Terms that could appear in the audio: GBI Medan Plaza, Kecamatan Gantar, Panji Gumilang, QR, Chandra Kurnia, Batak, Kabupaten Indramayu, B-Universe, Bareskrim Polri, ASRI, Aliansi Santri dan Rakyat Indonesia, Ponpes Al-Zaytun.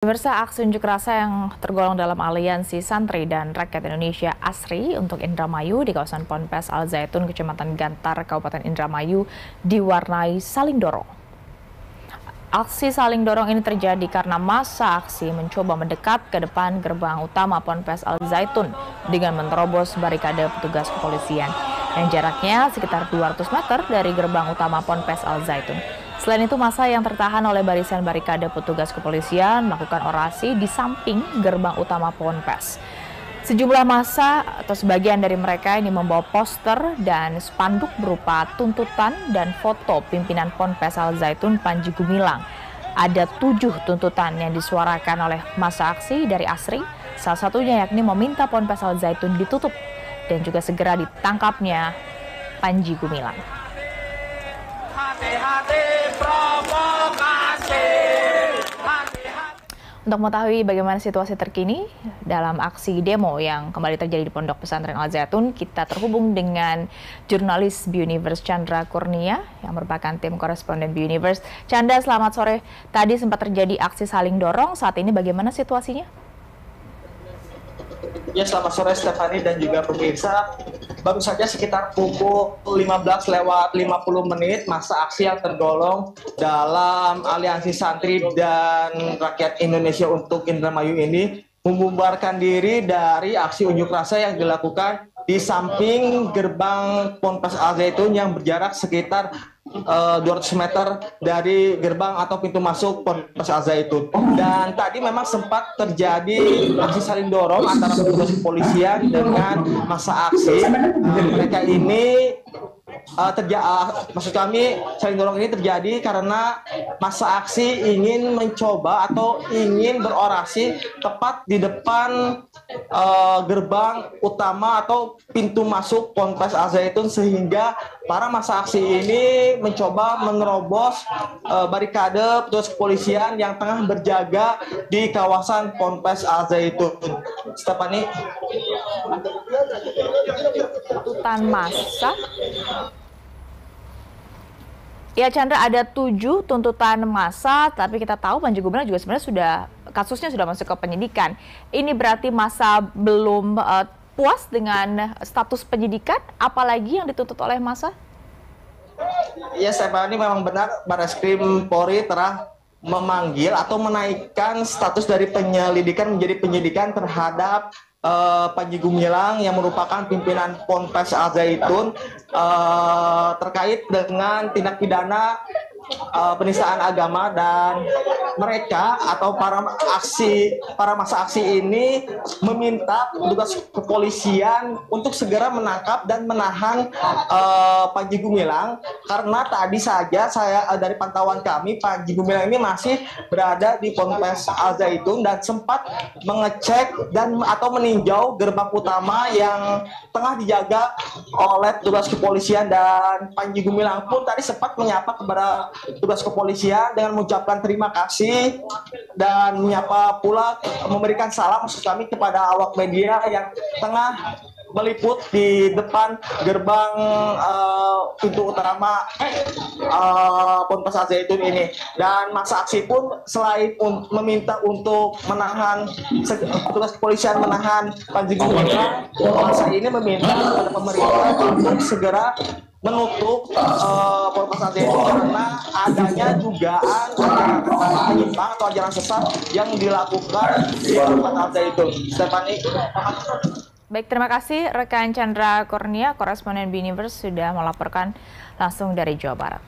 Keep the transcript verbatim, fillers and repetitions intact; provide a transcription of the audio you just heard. Pemirsa, aksi unjuk rasa yang tergolong dalam Aliansi Santri dan Rakyat Indonesia A S R I untuk Indramayu di kawasan Ponpes Al-Zaytun, Kecamatan Gantar, Kabupaten Indramayu diwarnai saling dorong. Aksi saling dorong ini terjadi karena massa aksi mencoba mendekat ke depan gerbang utama Ponpes Al-Zaytun dengan menerobos barikade petugas kepolisian yang jaraknya sekitar dua ratus meter dari gerbang utama Ponpes Al-Zaytun. Selain itu, massa yang tertahan oleh barisan barikade petugas kepolisian melakukan orasi di samping gerbang utama Ponpes. Sejumlah massa atau sebagian dari mereka ini membawa poster dan spanduk berupa tuntutan dan foto pimpinan Ponpes Al-Zaytun Panji Gumilang. Ada tujuh tuntutan yang disuarakan oleh massa aksi dari A S R I, salah satunya yakni meminta Ponpes Al-Zaytun ditutup dan juga segera ditangkapnya Panji Gumilang. Hati-hati. Untuk mengetahui bagaimana situasi terkini dalam aksi demo yang kembali terjadi di Pondok Pesantren Al-Zaytun, kita terhubung dengan jurnalis B-Universe Chandra Kurnia yang merupakan tim koresponden B-Universe. Chandra, selamat sore. Tadi sempat terjadi aksi saling dorong, saat ini bagaimana situasinya? Ya, selamat sore Stephanie dan juga pemirsa. Baru saja sekitar pukul lima belas lewat lima puluh menit masa aksi yang tergolong dalam Aliansi Santri dan Rakyat Indonesia untuk Indramayu ini membubarkan diri dari aksi unjuk rasa yang dilakukan di samping gerbang Ponpes Al-Zaytun yang berjarak sekitar uh, dua ratus meter dari gerbang atau pintu masuk Ponpes Al-Zaytun. Dan tadi memang sempat terjadi aksi saling dorong antara petugas kepolisian dengan massa aksi. Mereka ini Uh, terja uh, maksud kami saling dorong ini terjadi karena massa aksi ingin mencoba atau ingin berorasi tepat di depan uh, gerbang utama atau pintu masuk Ponpes Al-Zaytun, sehingga para massa aksi ini mencoba menerobos uh, barikade petugas kepolisian yang tengah berjaga di kawasan Ponpes Al-Zaytun. Stephanie, tuntutan massa. Ya Chandra, ada tujuh tuntutan massa, tapi kita tahu Panji Gumilang juga sebenarnya sudah kasusnya sudah masuk ke penyidikan. Ini berarti massa belum uh, puas dengan status penyidikan, apalagi yang dituntut oleh massa? Ya, Stephanie, memang benar Bareskrim Polri telah memanggil atau menaikkan status dari penyelidikan menjadi penyidikan terhadap Uh, Panji Gumilang yang merupakan pimpinan Ponpes Al-Zaytun uh, terkait dengan tindak pidana uh, penistaan agama, dan mereka atau para aksi para massa aksi ini meminta petugas kepolisian untuk segera menangkap dan menahan uh, Panji Gumilang, karena tadi saja saya uh, dari pantauan kami Panji Gumilang ini masih berada di Ponpes Al-Zaytun dan sempat mengecek dan atau menindak meninjau gerbang utama yang tengah dijaga oleh tugas kepolisian, dan Panji Gumilang pun tadi sempat menyapa kepada tugas kepolisian dengan mengucapkan terima kasih dan menyapa pula memberikan salam maksud kami kepada awak media yang tengah meliput di depan gerbang uh, pintu utama uh, Ponpes Al-Zaytun ini. Dan massa aksi pun selain un meminta untuk menahan petugas kepolisian menahan Panji Gumilang, massa ini meminta kepada pemerintah untuk segera menutup uh, Ponpes Al-Zaytun karena adanya dugaan ajaran menyimpang atau ajaran sesat yang dilakukan di Ponpes Al-Zaytun. Stephanie. Baik, terima kasih rekan Chandra Kurnia, koresponden B-Universe sudah melaporkan langsung dari Jawa Barat.